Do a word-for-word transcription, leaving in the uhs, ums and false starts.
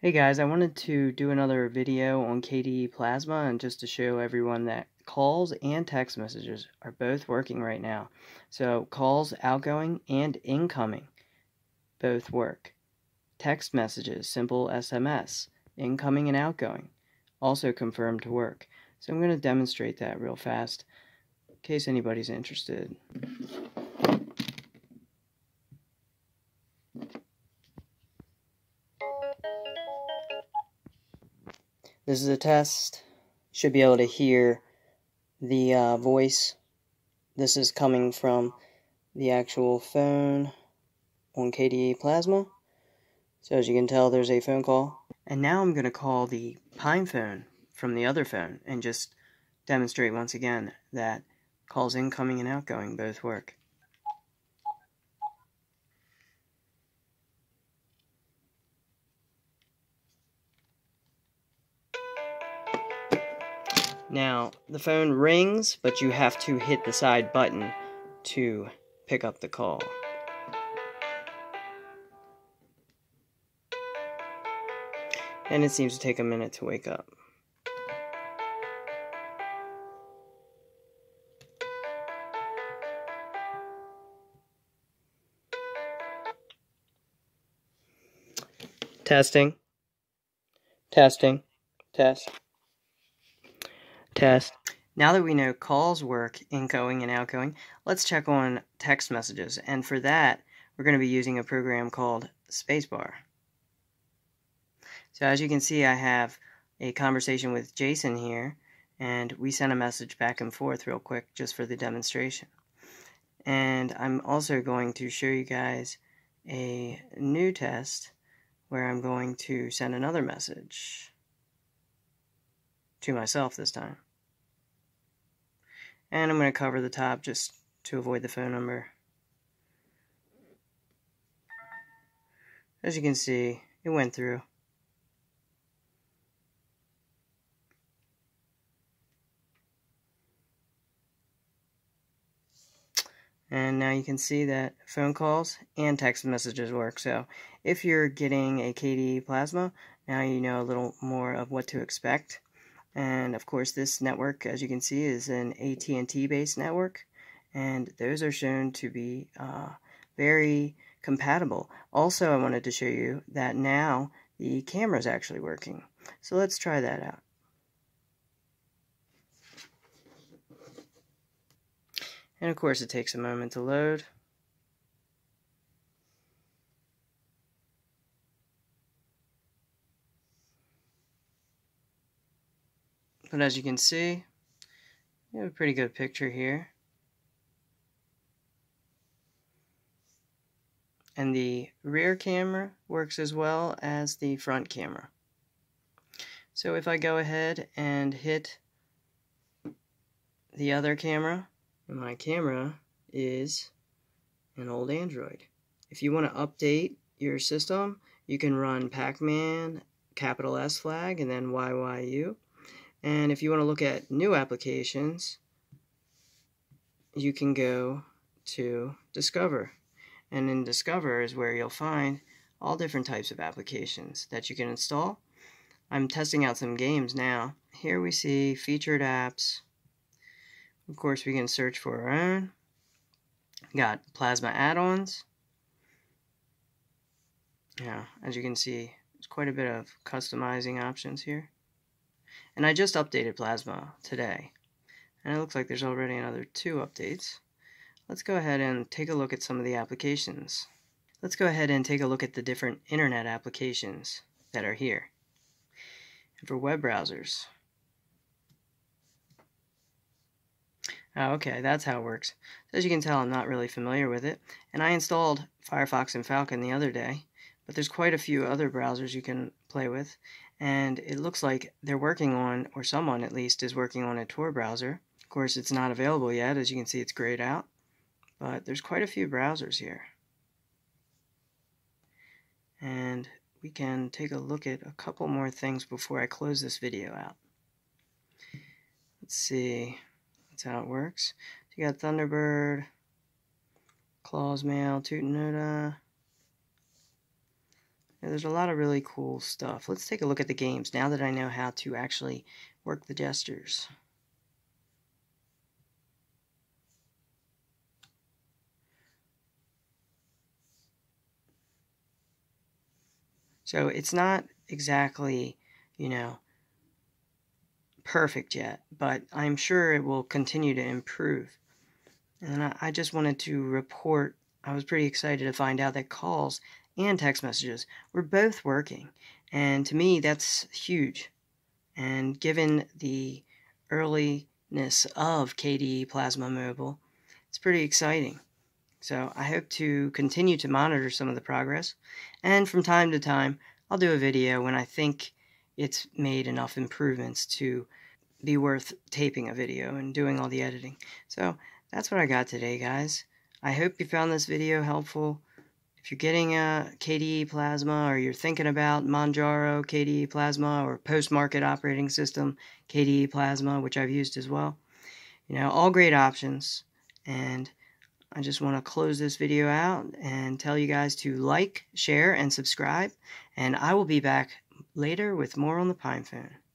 Hey guys, I wanted to do another video on K D E Plasma and just to show everyone that calls and text messages are both working right now. So calls outgoing and incoming both work. Text messages, simple S M S, incoming and outgoing also confirmed to work. So I'm going to demonstrate that real fast in case anybody's interested. This is a test. Should be able to hear the uh, voice. This is coming from the actual phone on K D E Plasma. So as you can tell, there's a phone call. And now I'm going to call the PinePhone from the other phone and just demonstrate once again that calls incoming and outgoing both work. Now, the phone rings, but you have to hit the side button to pick up the call. And it seems to take a minute to wake up. Testing. Testing. Test. Test. Now that we know calls work incoming and outgoing, let's check on text messages. And for that, we're going to be using a program called Spacebar. So as you can see, I have a conversation with Jason here, and we sent a message back and forth real quick just for the demonstration. And I'm also going to show you guys a new test where I'm going to send another message to myself this time. And I'm going to cover the top just to avoid the phone number. As you can see, it went through. And now you can see that phone calls and text messages work. So if you're getting a K D E Plasma, now you know a little more of what to expect. And of course, this network, as you can see, is an A T and T based network, and those are shown to be uh, very compatible. Also, I wanted to show you that now the camera is actually working. So let's try that out. And of course, it takes a moment to load. But as you can see, we have a pretty good picture here. And the rear camera works as well as the front camera. So if I go ahead and hit the other camera, and my camera is an old Android. If you want to update your system, you can run Pacman, capital S flag, and then Y Y U. And if you want to look at new applications, you can go to Discover. And in Discover is where you'll find all different types of applications that you can install. I'm testing out some games now. Here we see featured apps. Of course, we can search for our own. We got Plasma add-ons. Yeah, as you can see, there's quite a bit of customizing options here. And I just updated Plasma today, and it looks like there's already another two updates. Let's go ahead and take a look at some of the applications. Let's go ahead and take a look at the different internet applications that are here. And for web browsers. Oh, okay, that's how it works. As you can tell, I'm not really familiar with it. And I installed Firefox and Falcon the other day, but there's quite a few other browsers you can play with. And it looks like they're working on, or someone at least is working on, a Tor browser. Of course, it's not available yet. As you can see, it's grayed out. But there's quite a few browsers here. And we can take a look at a couple more things before I close this video out. Let's see. That's how it works. You got Thunderbird, Claws Mail, Tutanota, And there's a lot of really cool stuff. Let's take a look at the games now that I know how to actually work the gestures. So it's not exactly, you know, perfect yet, but I'm sure it will continue to improve. And I, I just wanted to report, I was pretty excited to find out that calls and text messages were both working. And to me, that's huge. And given the earliness of K D E Plasma Mobile, it's pretty exciting. So I hope to continue to monitor some of the progress. And from time to time, I'll do a video when I think it's made enough improvements to be worth taping a video and doing all the editing. So that's what I got today, guys. I hope you found this video helpful. If you're getting a K D E Plasma, or you're thinking about Manjaro K D E Plasma, or post-market operating system K D E Plasma, which I've used as well, you know, all great options. And I just want to close this video out and tell you guys to like, share, and subscribe. And I will be back later with more on the PinePhone.